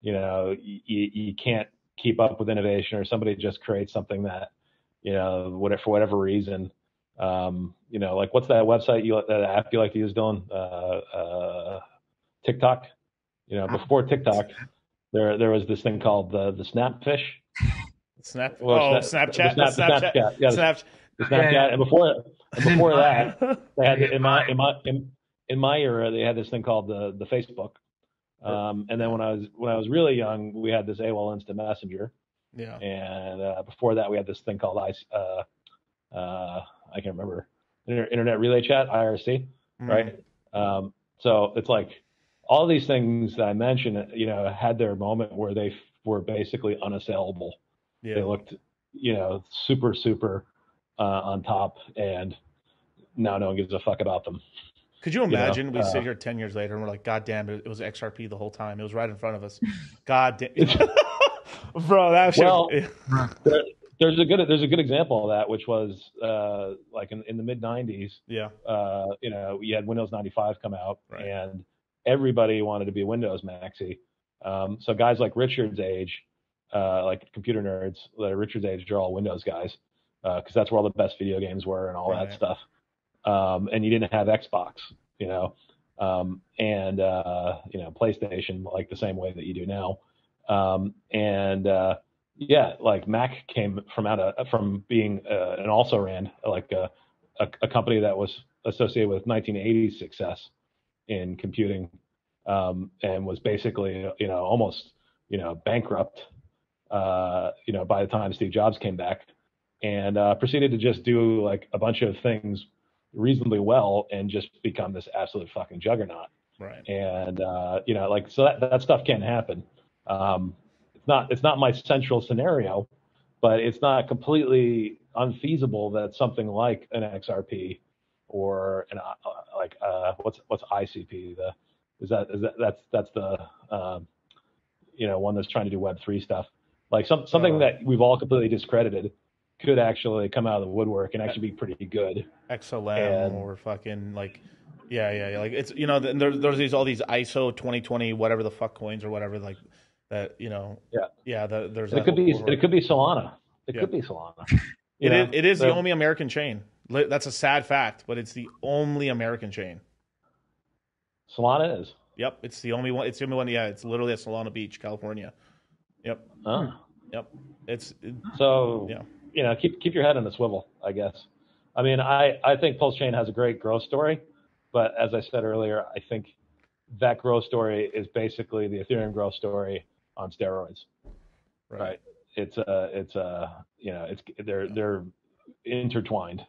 you know, you can't keep up with innovation, or somebody just creates something that, you know, whatever, for whatever reason, you know, like what's that website that app you like to use, Dylan? TikTok. You know, before TikTok, there was this thing called the Snapfish. Snapchat. Snapchat. Yeah, the Snapchat. And before that, they had in my era they had this thing called the Facebook. And then when I was really young, we had this AWOL Instant Messenger. Yeah. And before that, we had this thing called I can't remember, Internet Relay Chat, IRC, right? So it's like all these things that I mentioned, you know, had their moment where they were basically unassailable. Yeah. They looked, you know, super, super on top, and now no one gives a fuck about them. Could you imagine we sit here 10 years later and we're like, God damn, it was XRP the whole time. It was right in front of us. God damn. Bro, that shit. Well, there's a good example of that, which was like in the mid 90s. Yeah. You know, you had Windows 95 come out, right, and everybody wanted to be Windows maxi. So guys like Richard's age, like computer nerds that are Richard's age, are all Windows guys, because that's where all the best video games were and all that stuff. And you didn't have Xbox, you know, and you know, PlayStation, like the same way that you do now. Yeah, like Mac came from being an also-ran, like a company that was associated with 1980s success in computing, and was basically, you know, almost, you know, bankrupt, you know, by the time Steve Jobs came back, and proceeded to just do like a bunch of things reasonably well and just become this absolute fucking juggernaut. Right. And you know, like, so that stuff can happen. It's not my central scenario, but it's not completely unfeasible that something like an XRP or an what's ICP, that's the you know, one that's trying to do Web3 stuff, like something that we've all completely discredited could actually come out of the woodwork and actually be pretty good. XLM or fucking like. Yeah. Like, it's, you know, there's these ISO 2020 whatever the fuck coins or whatever, like that, you know. Yeah. Yeah. It could be Solana. It could be Solana. It is the only American chain. That's a sad fact, but it's the only American chain. Solana is. Yep. It's the only one. It's the only one. Yeah. It's literally at Solana Beach, California. Yep. Oh. Yep. So. Yeah. You know, keep your head on the swivel, I guess. I mean, I think Pulse Chain has a great growth story. But as I said earlier, I think that growth story is basically the Ethereum growth story on steroids, right? It's you know, they're intertwined.